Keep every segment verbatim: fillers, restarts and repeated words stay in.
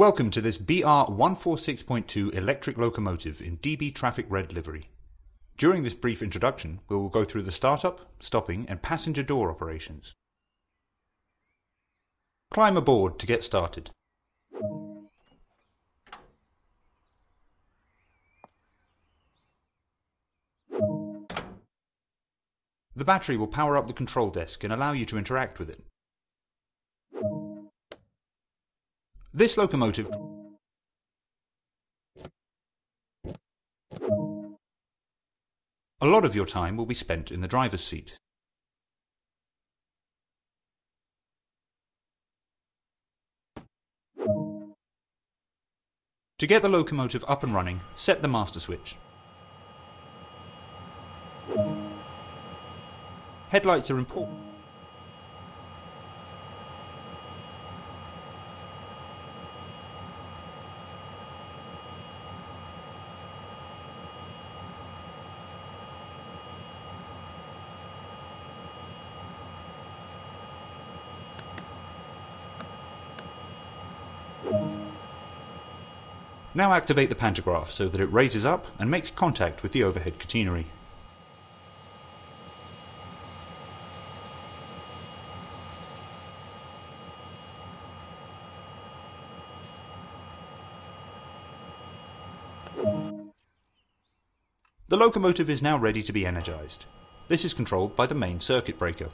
Welcome to this B R one forty-six point two electric locomotive in D B Traffic Red livery. During this brief introduction, we will go through the startup, stopping and passenger door operations. Climb aboard to get started. The battery will power up the control desk and allow you to interact with it. This locomotive A lot of your time will be spent in the driver's seat. To get the locomotive up and running, set the master switch. Headlights are important. Now activate the pantograph so that it raises up and makes contact with the overhead catenary. The locomotive is now ready to be energized. This is controlled by the main circuit breaker.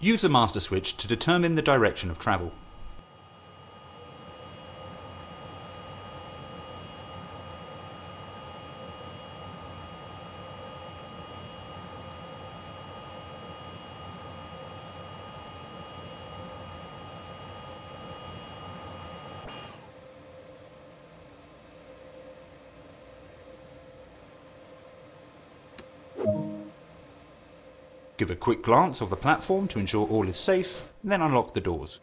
Use the master switch to determine the direction of travel. Give a quick glance of the platform to ensure all is safe, and then unlock the doors.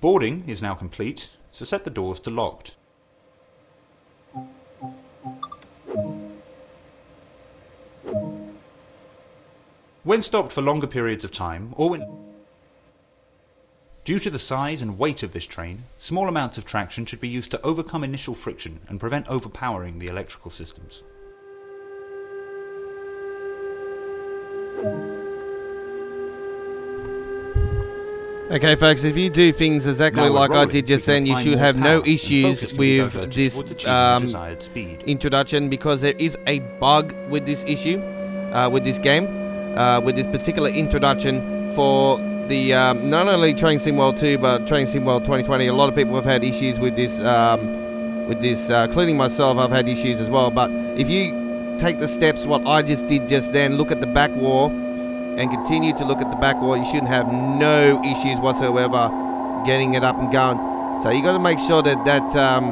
Boarding is now complete, so set the doors to locked. When stopped for longer periods of time, or when... Due to the size and weight of this train, small amounts of traction should be used to overcome initial friction and prevent overpowering the electrical systems. Okay folks, if you do things exactly like I did just then, you should have no issues with this um, introduction, because there is a bug with this issue, uh, with this game, uh, with this particular introduction for the um, not only Train Sim World two but Train Sim World twenty twenty. A lot of people have had issues with this, um, with this, uh, including myself. I've had issues as well. But if you take the steps what I just did just then, look at the back wall. And continue to look at the back wall, you shouldn't have no issues whatsoever getting it up and going. So you got to make sure that that um,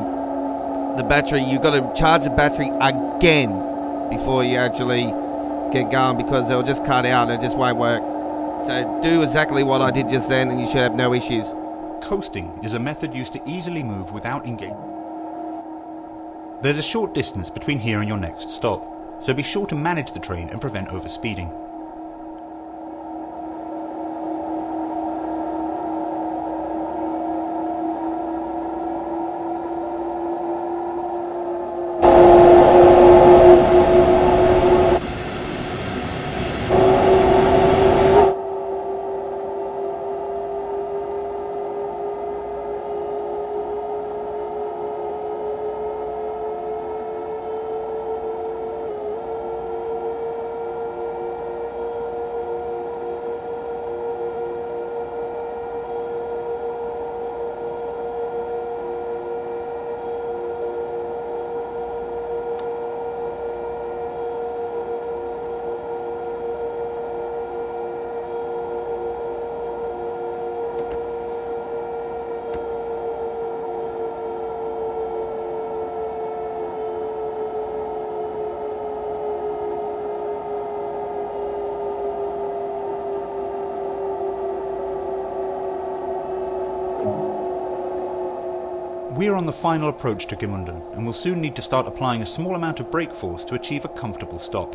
the battery, you got to charge the battery again before you actually get going, because they'll just cut out and it just won't work. So do exactly what I did just then and you should have no issues. Coasting is a method used to easily move without engaging. There's a short distance between here and your next stop, so be sure to manage the train and prevent overspeeding. We are on the final approach to Gemunden, and will soon need to start applying a small amount of brake force to achieve a comfortable stop.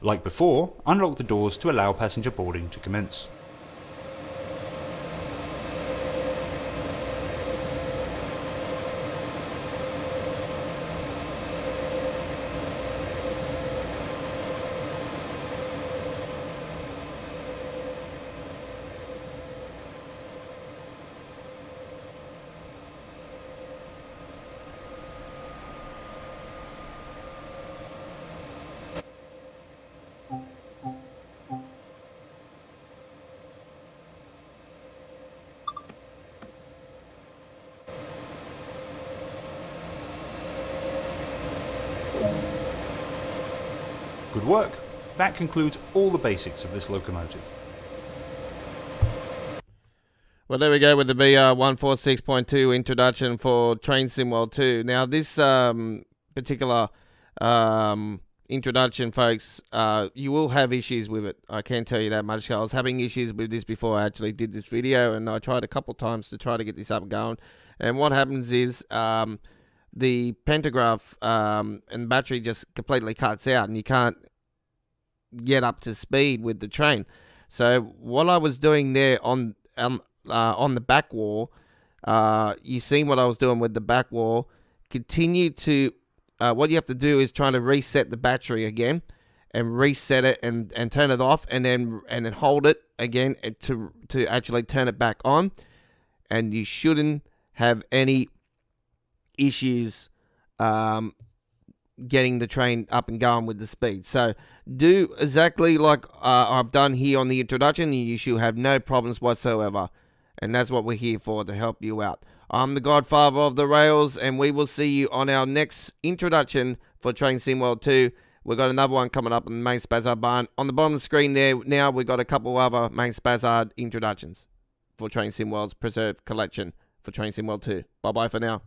Like before, unlock the doors to allow passenger boarding to commence. Good work! That concludes all the basics of this locomotive. Well, there we go with the B R one forty-six point two introduction for Train Sim World two. Now, this um, particular um, introduction, folks, uh, you will have issues with it. I can tell you that much. I was having issues with this before I actually did this video, and I tried a couple times to try to get this up and going. And what happens is... Um, the pantograph um, and battery just completely cuts out and you can't get up to speed with the train. So what I was doing there on um, uh, on the back wall, uh, you seen what I was doing with the back wall, continue to, uh, what you have to do is try to reset the battery again and reset it and, and turn it off and then and then hold it again to, to actually turn it back on, and you shouldn't have any issues um, getting the train up and going with the speed. So do exactly like uh, I've done here on the introduction, and you should have no problems whatsoever. And that's what we're here for, to help you out. I'm the Godfather of the Rails, and we will see you on our next introduction for Train Sim World two. We've got another one coming up on the Main Spessart Bahn. On the bottom of the screen there now, we've got a couple other Main Spessart introductions for Train Sim World's Preserved Collection for Train Sim World two. Bye-bye for now.